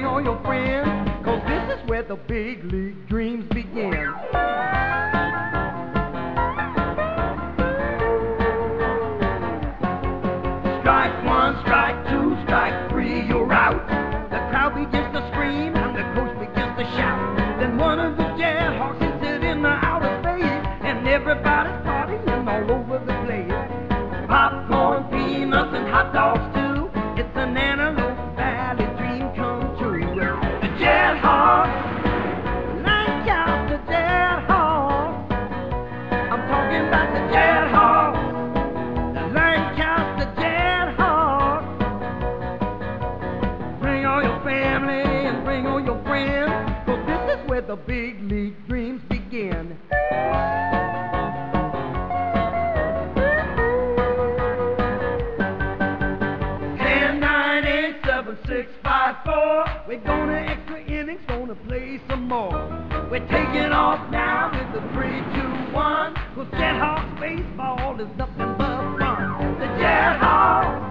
family or your friends, cause this is where the big league dreams begin. Strike one, strike two, strike three, you're out. The crowd begins to scream and the coach begins to shout. Then one of the JetHawks is it in the outer space, and everybody's partying all over the place. Popcorn, peanuts, and hot dogs too. It's an Antelope Valley dream come true. The JetHawks, Lancaster JetHawks. I'm talking about the JetHawks, the Lancaster JetHawks. Bring all your family and bring all your friends, cause this is where the big league dreams begin. We're going to extra innings, gonna play some more. We're taking off now with the 3-2-1. Cause JetHawks baseball is nothing but fun. The JetHawks.